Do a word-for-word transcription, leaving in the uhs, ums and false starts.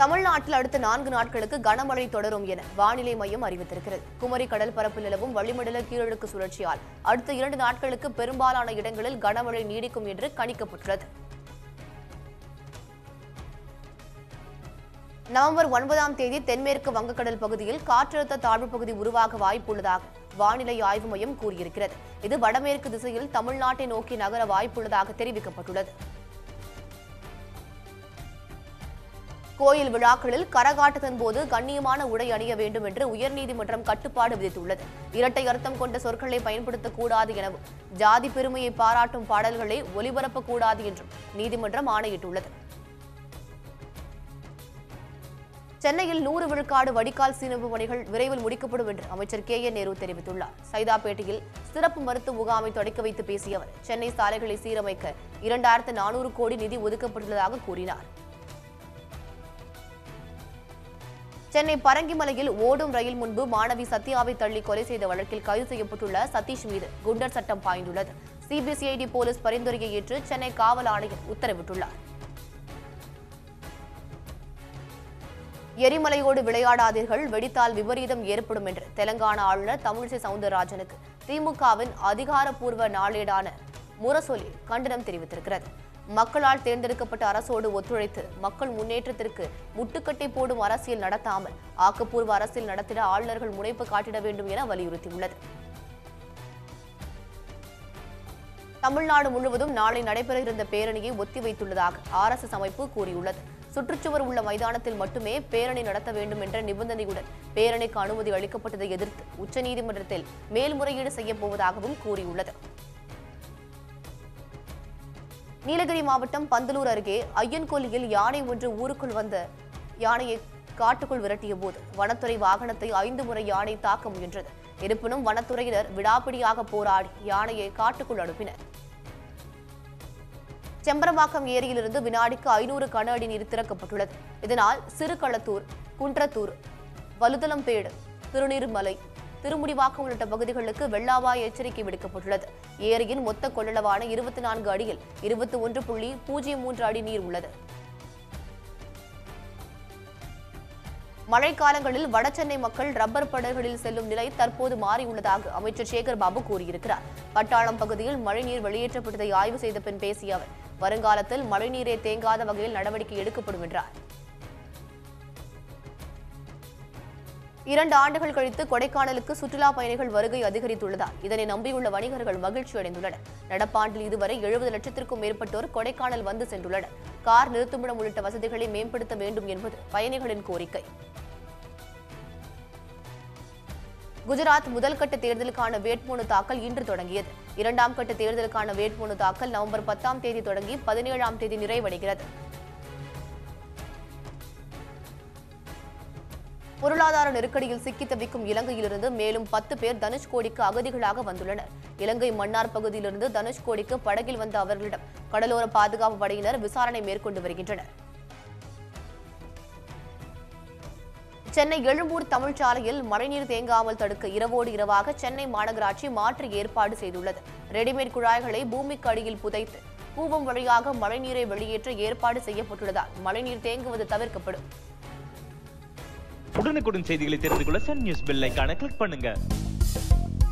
தமிழ்நாட்டில் அடுத்த நான்கு நாட்களுக்கு கனமழை தொடரும் என வானிலை மையம் அறிவித்திருக்கிறது. குமரி கடல் பரப்பில் நிலவும் வளிமண்டல கீழடுக்கு சுழற்சியால் அடுத்த இரண்டு நாட்களுக்கு பெரும்பாலான இடங்களில் கனமழை நீடிக்கும் என்று கணிக்கப்பட்டுள்ளது. நவம்பர் ஒன்பதாம் தேதி தென்மேற்கு வங்கக்கடல் பகுதியில் காற்றழுத்த தாழ்வு பகுதி உருவாக வாய்ப்புள்ளதாக வானிலை ஆய்வு மையம் கூறியிருக்கிறது. இது வடமேற்கு திசையில் தமிழ்நாட்டை நோக்கி நகர வாய்ப்புள்ளதாக தெரிவிக்கப்பட்டுள்ளது. கோயில் விழாக்களில் கரகாட்டத்தின் போது கண்ணியமான உடை அணிய வேண்டும் என்று உயர்நீதிமன்றம் கட்டுப்பாடு விதித்துள்ளது. இரட்டை அர்த்தம் கொண்ட சொற்களை பயன்படுத்தக்கூடாது எனவும் ஜாதி பெருமையை பாராட்டும் பாடல்களை ஒலிபரப்பக்கூடாது என்றும் நீதிமன்றம் ஆணையிட்டுள்ளது. சென்னையில் நூறு விழுக்காடு வடிகால் சீரமைப்பு பணிகள் விரைவில் முடிக்கப்படும் என்று அமைச்சர் கே என் நேரு தெரிவித்துள்ளார். சைதாப்பேட்டையில் சிறப்பு மருத்துவ முகாமை தொடக்கி வைத்து பேசிய அவர், சென்னை சாலைகளை சீரமைக்க இரண்டாயிரத்து நானூறு கோடி நிதி ஒதுக்கப்பட்டுள்ளதாக கூறினார். சென்னை பரங்கிமலையில் ஓடும் ரயில் முன்பு மாணவி சத்யாவை தள்ளி கொலை செய்த வழக்கில் கைது செய்யப்பட்டுள்ள சதீஷ் மீது குண்டர் சட்டம் பாய்ந்துள்ளது. சிபிசிஐடி போலீஸ் பரிந்துரையை ஏற்று சென்னை காவல் ஆணையர் உத்தரவிட்டுள்ளார். எரிமலையோடு விளையாடாதீர்கள், வெடித்தால் விபரீதம் ஏற்படும் என்று தெலங்கானா ஆளுநர் தமிழிசை சவுந்தரராஜனுக்கு திமுகவின் அதிகாரப்பூர்வ நாளேடான முரசொலி கண்டனம் தெரிவித்திருக்கிறது. மக்களால் தேர்ந்தெடுக்கப்பட்ட அரசோடு ஒத்துழைத்து மக்கள் முன்னேற்றத்திற்கு முட்டுக்கட்டை போடும் அரசியல் நடத்தாமல் ஆக்கப்பூர்வ அரசியல் நடத்திட ஆளுநர்கள் முனைப்பு காட்டிட வேண்டும் என வலியுறுத்தியுள்ளது. தமிழ்நாடு முழுவதும் நாளை நடைபெற இருந்த பேரணியை ஒத்திவைத்துள்ளதாக ஆர் எஸ் எஸ் அமைப்பு கூறியுள்ளது. சுற்றுச்சுவர் உள்ள மைதானத்தில் மட்டுமே பேரணி நடத்த வேண்டும் என்ற நிபந்தனையுடன் பேரணிக்கு அனுமதி அளிக்கப்பட்டதை எதிர்த்து உச்சநீதிமன்றத்தில் மேல்முறையீடு செய்யப்போவதாகவும் கூறியுள்ளது. நீலகிரி மாவட்டம் பந்தலூர் அருகே ஐயன்கொல்லியில் யானை ஒன்று ஊருக்குள் வந்த யானையை காட்டுக்குள் விரட்டிய போது வனத்துறை வாகனத்தை ஐந்து முறை யானை தாக்க முயன்றது. இருப்பினும் வனத்துறையினர் விடாப்பிடியாக போராடி யானையை காட்டுக்குள் அனுப்பினர். செம்பரவாக்கம் ஏரியிலிருந்து வினாடிக்கு ஐநூறு கன அடி நீர் திறக்கப்பட்டுள்ளது. இதனால் சிறுகளத்தூர், குன்றத்தூர், வலுதலம்பேடு, திருநீர்மலை, திருமுடிவாக்கம் உள்ளிட்ட பகுதிகளுக்கு வெள்ள அபாய எச்சரிக்கை விடுக்கப்பட்டுள்ளது. ஏரியின் மொத்த கொள்ளளவான இருபத்தி நான்கு அடியில் இருபத்தி ஒன்று புள்ளி பூஜ்ஜியம் மூன்று அடி நீர் உள்ளது. மழைக்காலங்களில் வடசென்னை மக்கள் ரப்பர் படகுகளில் செல்லும் நிலை தற்போது மாறியுள்ளதாக அமைச்சர் சேகர்பாபு கூறியிருக்கிறார். பட்டாளம் பகுதியில் மழைநீர் வெளியேற்றப்பட்டதை ஆய்வு செய்த பின் பேசிய அவர், வருங்காலத்தில் மழைநீரை தேங்காத வகையில் நடவடிக்கை எடுக்கப்படும் என்றார். இரண்டு ஆண்டுகள் கழித்து கொடைக்கானலுக்கு சுற்றுலா பயணிகள் வருகை அதிகரித்துள்ளதால் இதனை நம்பியுள்ள வணிகர்கள் மகிழ்ச்சி அடைந்துள்ளனர். நடப்பாண்டில் இதுவரை எழுபது லட்சத்திற்கும் மேற்பட்டோர் கொடைக்கானல் வந்து சென்றுள்ளனர். கார் நிறுத்துமிடம் உள்ளிட்ட வசதிகளை மேம்படுத்த வேண்டும் என்பது பயணிகளின் கோரிக்கை. குஜராத் முதல் கட்ட தேர்தலுக்கான வேட்புமனு தாக்கல் இன்று தொடங்கியது. இரண்டாம் கட்ட தேர்தலுக்கான வேட்புமனு தாக்கல் நவம்பர் பத்தாம் தேதி தொடங்கி பதினேழாம் தேதி நிறைவடைகிறது. பொருளாதார நெருக்கடியில் சிக்கி தவிக்கும் இலங்கையிலிருந்து மேலும் பத்து பேர் தனுஷ்கோடிக்கு அகதிகளாக வந்துள்ளனர். இலங்கை மன்னார் பகுதியிலிருந்து தனுஷ்கோடிக்கு படகில் வந்த அவர்களிடம் கடலோர பாதுகாப்பு படையினர் விசாரணை மேற்கொண்டு வருகின்றனர். சென்னை எழும்பூர் தமிழ்ச்சாலையில் மழைநீர் தேங்காமல் தடுக்க இரவோடு இரவாக சென்னை மாநகராட்சி மாற்று ஏற்பாடு செய்துள்ளது. ரெடிமேட் குழாய்களை பூமிக்கு அடியில் புதைத்து கூவம் வழியாக மழைநீரை வெளியேற்ற ஏற்பாடு செய்யப்பட்டுள்ளதால் மழைநீர் தேங்குவது தவிர்க்கப்படும். உடனுக்குடன் செய்திகளை தெரிந்து கொள்ள சன் நியூஸ் பெல் ஐகானை கிளிக் பண்ணுங்க.